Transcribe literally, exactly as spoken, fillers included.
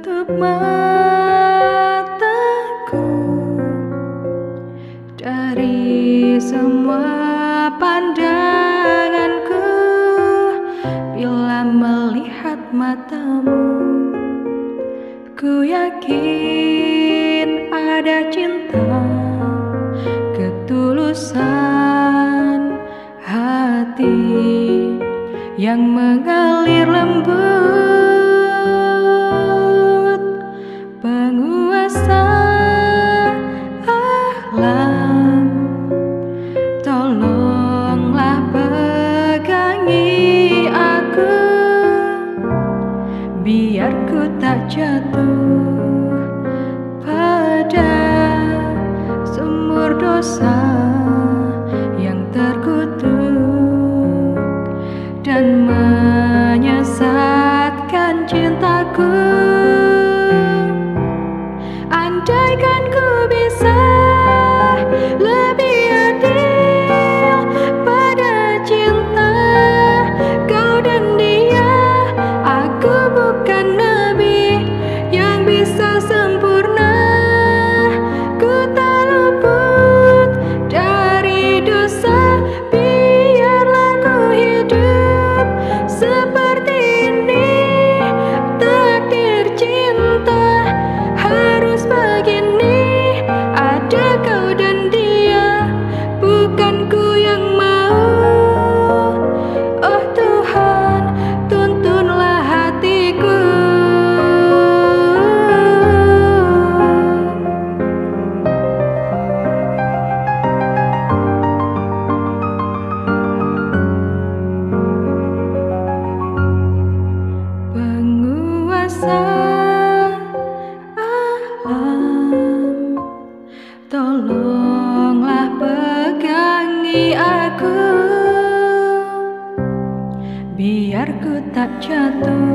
tutup mataku dari semua pandanganku bila melihat matamu. Ku yakin ada cinta, ketulusan hati yang mengalir lembut. Penguasa alam, tolonglah pegangi aku, biar ku tak jatuh pada sumur dosa yang terkutuk dan menyesatkan cintaku. Andaikan ku bisa lebih adil pada cinta kau dan dia, aku bukan nabi yang bisa sempurna. Ku tak luput dari dosa, biarlah ku hidup seperti alam, tolonglah pegangi aku, biar ku tak jatuh.